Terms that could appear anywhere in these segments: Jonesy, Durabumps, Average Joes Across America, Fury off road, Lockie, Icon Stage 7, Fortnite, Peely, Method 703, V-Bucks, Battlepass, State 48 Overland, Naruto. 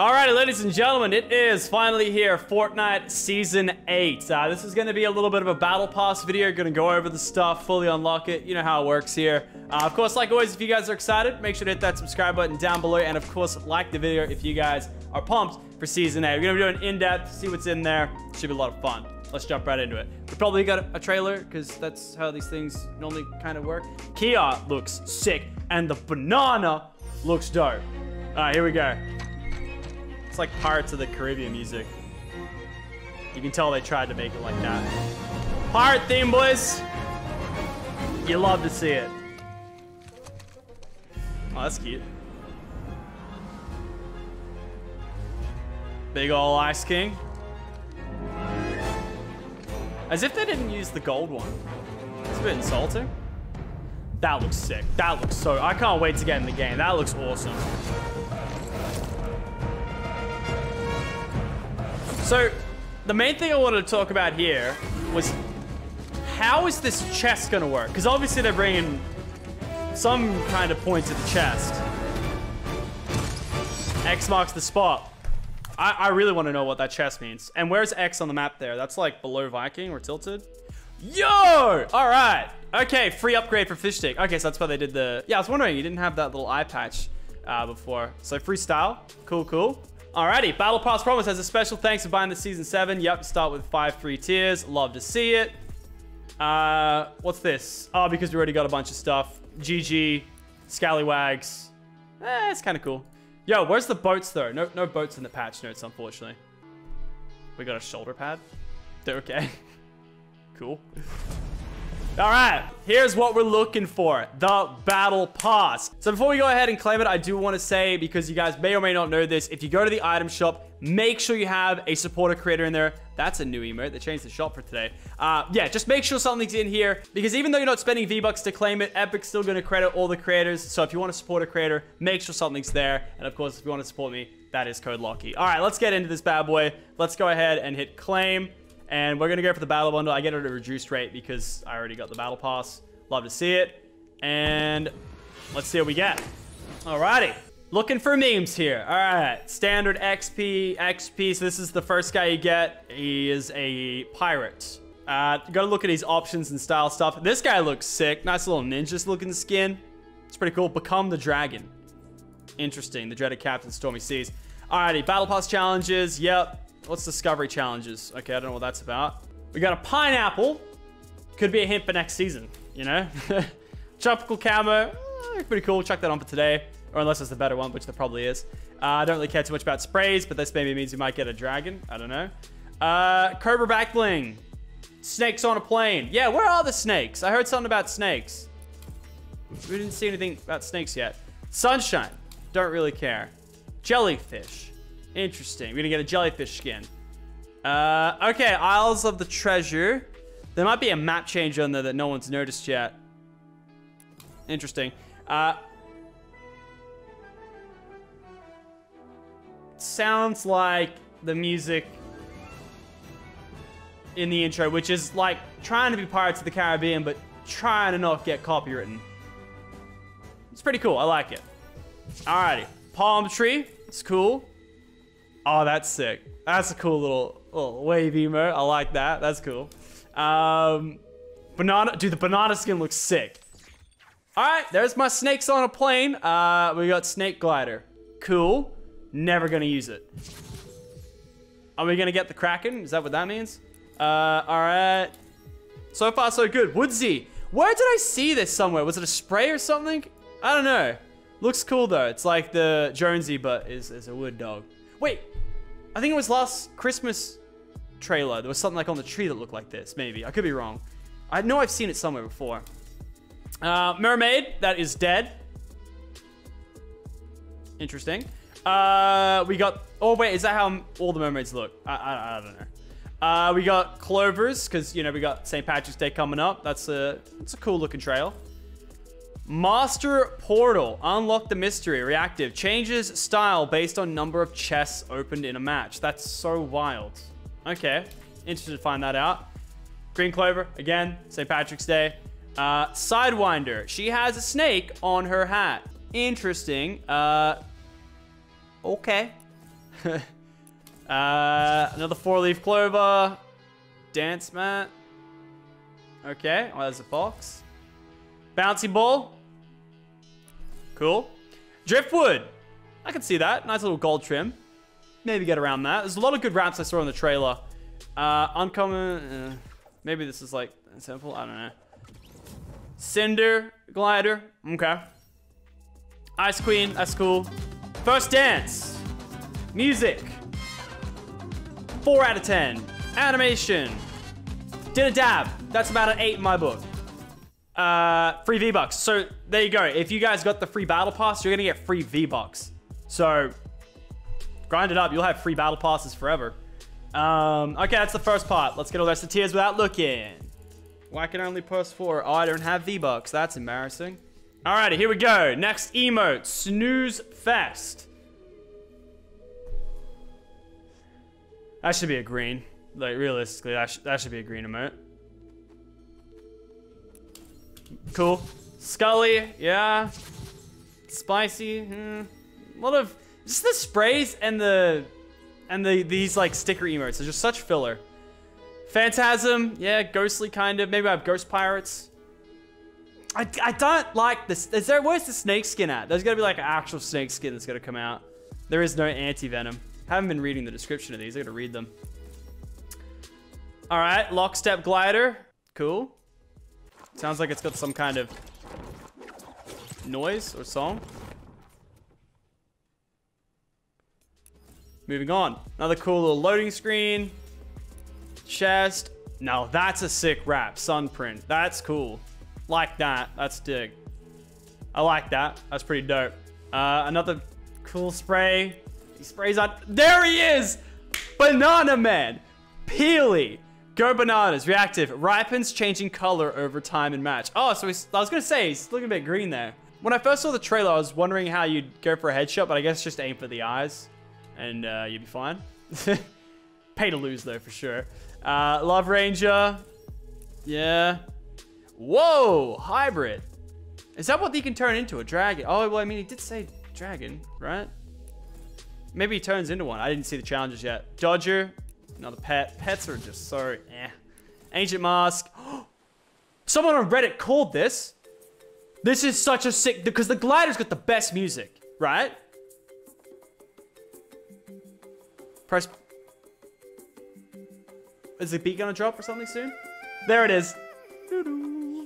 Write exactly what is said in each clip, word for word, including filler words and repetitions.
Alrighty, ladies and gentlemen, it is finally here, Fortnite Season eight. Uh, this is going to be a little bit of a Battle Pass video. Going to go over the stuff, fully unlock it. You know how it works here. Uh, of course, like always, if you guys are excited, make sure to hit that subscribe button down below. And of course, like the video if you guys are pumped for Season eight. We're going to be doing in-depth, see what's in there. Should be a lot of fun. Let's jump right into it. We probably got a trailer because that's how these things normally kind of work. Kia looks sick and the banana looks dope. All right, here we go. It's like Pirates of the Caribbean music. You can tell they tried to make it like that. Pirate theme, boys. You love to see it. Oh, that's cute. Big ol' Ice King. As if they didn't use the gold one. It's a bit insulting. That looks sick. That looks so... I can't wait to get in the game. That looks awesome. So, the main thing I wanted to talk about here was... how is this chest going to work? Because obviously they're bringing some kind of point to the chest. X marks the spot. I really want to know what that chest means. And where's X on the map there? That's like below Viking or tilted. Yo! All right. Okay, free upgrade for fish stick. Okay, so that's why they did the... yeah, I was wondering, you didn't have that little eye patch uh, before. So freestyle. Cool, cool. Alrighty, Battle Pass Promise has a special thanks for buying the Season seven. Yep, start with five free tiers. Love to see it. Uh, what's this? Oh, because we already got a bunch of stuff. G G, Scallywags. Eh, it's kind of cool. Yo, where's the boats though? No, no boats in the patch notes, unfortunately. We got a shoulder pad. Okay. Cool. All right, here's what we're looking for, the Battle Pass. So before we go ahead and claim it, I do want to say, because you guys may or may not know this, if you go to the item shop, make sure you have a supporter creator in there. That's a new emote. They changed the shop for today. Uh, yeah, just make sure something's in here, because even though you're not spending V-Bucks to claim it, Epic's still going to credit all the creators. So if you want to support a creator, make sure something's there. And of course, if you want to support me, that is code Lockie. All right, let's get into this bad boy. Let's go ahead and hit claim. And we're going to go for the battle bundle. I get it at a reduced rate because I already got the battle pass. Love to see it. And let's see what we get. Alrighty. Looking for memes here. All right, standard X P, X P. So this is the first guy you get. He is a pirate. Uh, gotta look at his options and style stuff. This guy looks sick. Nice little ninjas looking skin. It's pretty cool. Become the dragon. Interesting. The dreaded Captain Stormy Seas. Alrighty, battle pass challenges. Yep. What's discovery challenges? Okay, I don't know what that's about. We got a pineapple. Could be a hint for next season, you know? Tropical camo. Eh, pretty cool. Chuck that on for today. Or unless it's the better one, which there probably is. Uh, I don't really care too much about sprays, but this maybe means you might get a dragon. I don't know. Uh, Cobra backbling. Snakes on a plane. Yeah, where are the snakes? I heard something about snakes. We didn't see anything about snakes yet. Sunshine. Don't really care. Jellyfish. Interesting. We're gonna get a jellyfish skin. Uh, okay, Isles of the Treasure. There might be a map change on there that no one's noticed yet. Interesting. Uh, sounds like the music in the intro, which is like trying to be Pirates of the Caribbean, but trying to not get copywritten. It's pretty cool. I like it. Alrighty. Palm tree. It's cool. Oh, that's sick. That's a cool little, little wave emo. I like that. That's cool. Um, banana. Dude, the banana skin looks sick. All right. There's my snakes on a plane. Uh, we got snake glider. Cool. Never going to use it. Are we going to get the kraken? Is that what that means? Uh, all right. So far, so good. Woodsy. Where did I see this somewhere? Was it a spray or something? I don't know. Looks cool, though. It's like the Jonesy, but is is a wood dog. Wait, I think it was last Christmas trailer. There was something like on the tree that looked like this, maybe. I could be wrong. I know I've seen it somewhere before. Uh, mermaid, that is dead. Interesting. Uh, we got, oh wait, is that how all the mermaids look? I, I, I don't know. Uh, we got clovers, because you know, we got Saint Patrick's Day coming up. That's a, that's a cool looking trail. Master Portal, unlock the mystery, reactive, changes style based on number of chests opened in a match. That's so wild. Okay, interested to find that out. Green Clover, again, Saint Patrick's Day. Uh, Sidewinder, she has a snake on her hat. Interesting. Uh, okay. uh, another four-leaf clover. Dance mat. Okay. Oh, there's a fox. Bouncy ball. Cool. Driftwood. I can see that. Nice little gold trim. Maybe get around that. There's a lot of good wraps I saw in the trailer. Uh, uncommon. Uh, maybe this is like simple. I don't know. Cinder glider. Okay. Ice Queen. That's cool. First dance. Music. Four out of ten. Animation. Did a dab. That's about an eight in my book. Uh, free V-Bucks. So there you go. If you guys got the free battle pass, you're gonna get free V-Bucks. So grind it up. You'll have free battle passes forever. Um, okay, that's the first part. Let's get all the rest of the tiers without looking. Why can I only post four? Oh, I don't have V-Bucks. That's embarrassing. Alrighty, here we go. Next emote, Snooze Fest. That should be a green. Like, realistically, that, sh that should be a green emote. Cool. Scully, yeah. Spicy, hmm. A lot of, just the sprays and the, and the these like sticker emotes. They're just such filler. Phantasm, yeah, ghostly kind of. Maybe I have ghost pirates. I, I don't like this. Is there, where's the snake skin at? There's gotta be like an actual snake skin that's gonna come out. There is no anti-venom. Haven't been reading the description of these. I gotta read them. All right, lockstep glider, cool. Sounds like it's got some kind of noise or song. Moving on, another cool little loading screen. Chest. Now that's a sick wrap, sunprint. That's cool. Like that. That's dig. I like that. That's pretty dope. Uh, another cool spray. He sprays on. There he is! Banana Man! Peely! Go bananas. Reactive. Ripens, changing color over time and match. Oh, so he's, I was gonna say, he's looking a bit green there. When I first saw the trailer, I was wondering how you'd go for a headshot, but I guess just aim for the eyes and uh, you'd be fine. Pay to lose though, for sure. Uh, Love Ranger. Yeah. Whoa! Hybrid. Is that what he can turn into? A dragon? Oh, well, I mean, he did say dragon, right? Maybe he turns into one. I didn't see the challenges yet. Dodger. Another pet. Pets are just so, eh. Ancient Mask. Someone on Reddit called this. This is such a sick... Because the glider's got the best music, right? Press... Is the beat gonna drop or something soon? There it is.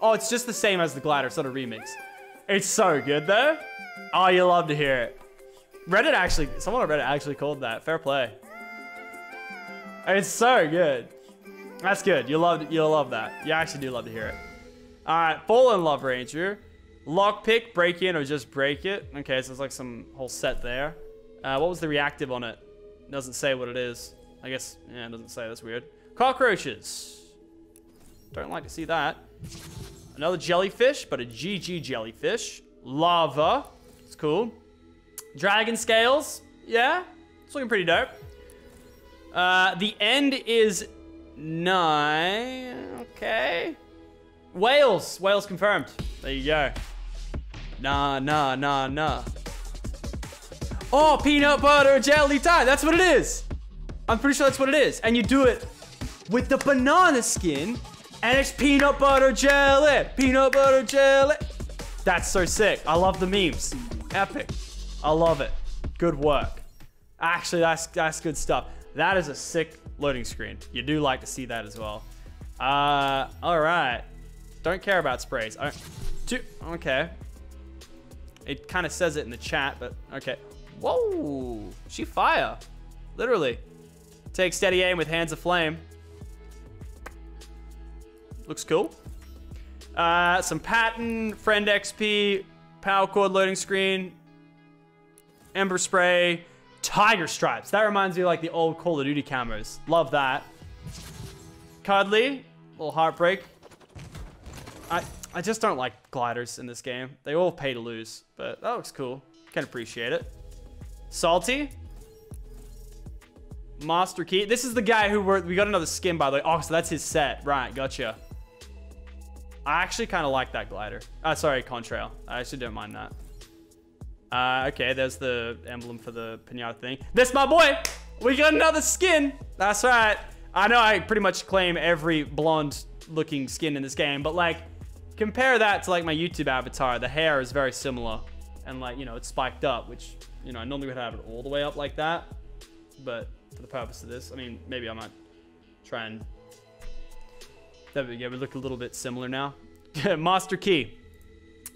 Oh, it's just the same as the glider. It's not a remix. It's so good though. Oh, you love to hear it. Reddit actually, someone on Reddit actually called that. Fair play. It's so good. That's good. You love, you'll love that. You actually do love to hear it. All right, Fallen Love Ranger. Lockpick, break in or just break it. Okay, so it's like some whole set there. Uh, what was the reactive on it? It doesn't say what it is. I guess, yeah, it doesn't say. That's weird. Cockroaches. Don't like to see that. Another jellyfish, but a G G jellyfish. Lava. It's cool. Dragon scales. Yeah. It's looking pretty dope. Uh, the end is nine. Okay. Whales. Whales confirmed. There you go. Nah, nah, nah, nah. Oh, peanut butter jelly time. That's what it is. I'm pretty sure that's what it is. And you do it with the banana skin, and it's peanut butter jelly. Peanut butter jelly. That's so sick. I love the memes. Epic. I love it. Good work. Actually, that's that's good stuff. That is a sick loading screen. You do like to see that as well. Uh, all right. Don't care about sprays. I do, okay. It kind of says it in the chat, but okay. Whoa, she fire. Literally. Take steady aim with hands of flame. Looks cool. Uh, some pattern, friend X P, power cord loading screen, ember spray, tiger stripes. That reminds me of like the old Call of Duty camos. Love that. Cuddly, little heartbreak. I I just don't like gliders in this game. They all pay to lose, but that looks cool. Can appreciate it. Salty. Master Key. This is the guy who were, we got another skin, by the way. Oh, so that's his set. Right, gotcha. I actually kind of like that glider. Oh, sorry, contrail. I actually don't mind that. Uh, okay, there's the emblem for the pinata thing. This my boy! We got another skin! That's right. I know I pretty much claim every blonde looking skin in this game, but like, compare that to like my YouTube avatar. The hair is very similar. And like, you know, it's spiked up, which, you know, I normally would have it all the way up like that. But for the purpose of this, I mean, maybe I might try and... There we go, we look a little bit similar now. Master Key.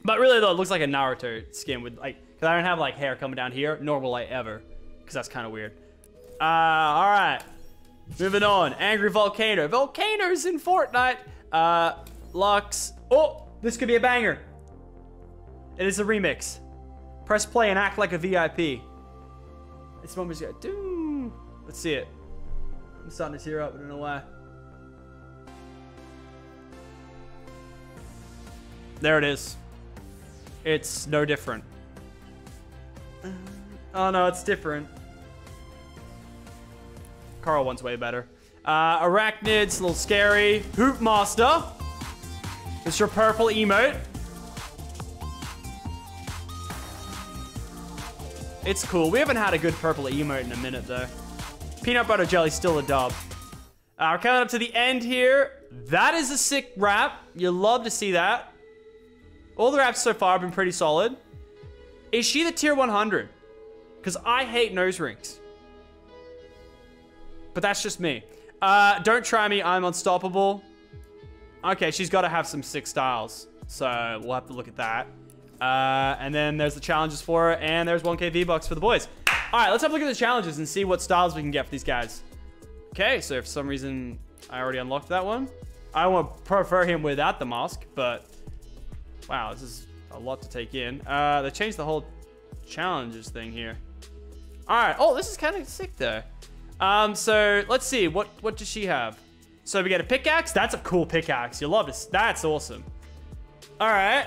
But really though, it looks like a Naruto skin with like, cause I don't have like hair coming down here, nor will I ever, cause that's kind of weird. Uh, all right, moving on. Angry Volcano. Volcanoes in Fortnite. Uh, Lux. Oh, this could be a banger. It is a remix. Press play and act like a V I P. This one was good. Doo. Let's see it. I'm starting to tear up. I don't know why. There it is. It's no different. Oh no, it's different. Carl one's way better. Uh, Arachnids, a little scary. Hoop Master. It's your purple emote. It's cool. We haven't had a good purple emote in a minute though. Peanut butter jelly, still a dub. Uh, we're coming up to the end here. That is a sick wrap. You love to see that. All the raps so far have been pretty solid. Is she the tier one hundred? Because I hate nose rings. But that's just me. Uh, don't try me, I'm unstoppable. Okay, she's got to have some sick styles. So we'll have to look at that. Uh, and then there's the challenges for her. And there's one K V-Bucks for the boys. All right, let's have a look at the challenges and see what styles we can get for these guys. Okay, so for some reason, I already unlocked that one. I would prefer him without the mask, but... Wow, this is a lot to take in. Uh, they changed the whole challenges thing here. All right. Oh, this is kind of sick though. Um, so let's see. What what does she have? So we get a pickaxe. That's a cool pickaxe. You'll love this. That's awesome. All right.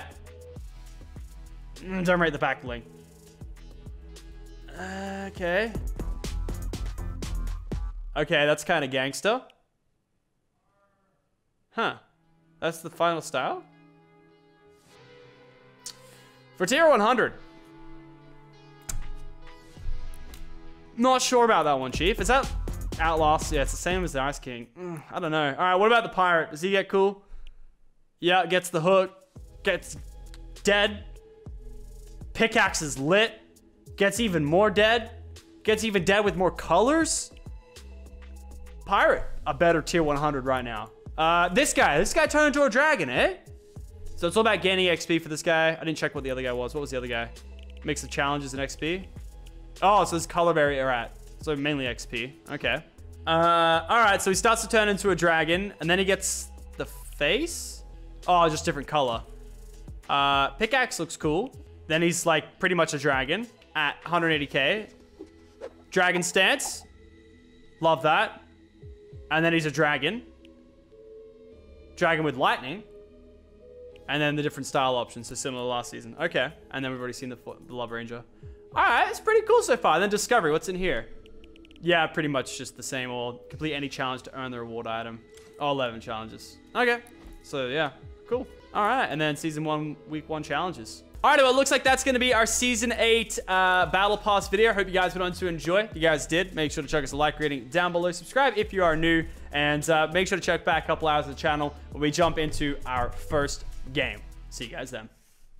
Don't rate the back link. Uh, okay. Okay, that's kind of gangster. Huh. That's the final style? For tier one hundred. Not sure about that one, Chief. Is that Outlast? Yeah, it's the same as the Ice King. Mm, I don't know. All right, what about the Pirate? Does he get cool? Yeah, gets the hook. Gets dead. Pickaxe is lit. Gets even more dead. Gets even dead with more colors. Pirate, a better tier one hundred right now. Uh, this guy. This guy turned into a dragon, eh? So it's all about gaining X P for this guy. I didn't check what the other guy was. What was the other guy? Mix of challenges and X P. Oh, so it's color barrier at. So mainly X P. Okay. Uh, all right. So he starts to turn into a dragon, and then he gets the face. Oh, just different color. Uh, pickaxe looks cool. Then he's like pretty much a dragon at one hundred eighty K. Dragon stance. Love that. And then he's a dragon. Dragon with lightning. And then the different style options, so similar to last season. Okay, and then we've already seen the, the Love Ranger. All right, it's pretty cool so far. Then Discovery, what's in here? Yeah, pretty much just the same old. Complete any challenge to earn the reward item. All eleven challenges. Okay, so yeah, cool. All right, and then season one, week one challenges. All right, well, it looks like that's gonna be our season eight uh, Battle Pass video. Hope you guys went on to enjoy. If you guys did, make sure to check us a like rating down below. Subscribe if you are new, and uh, make sure to check back a couple hours of the channel when we jump into our first game. See you guys then.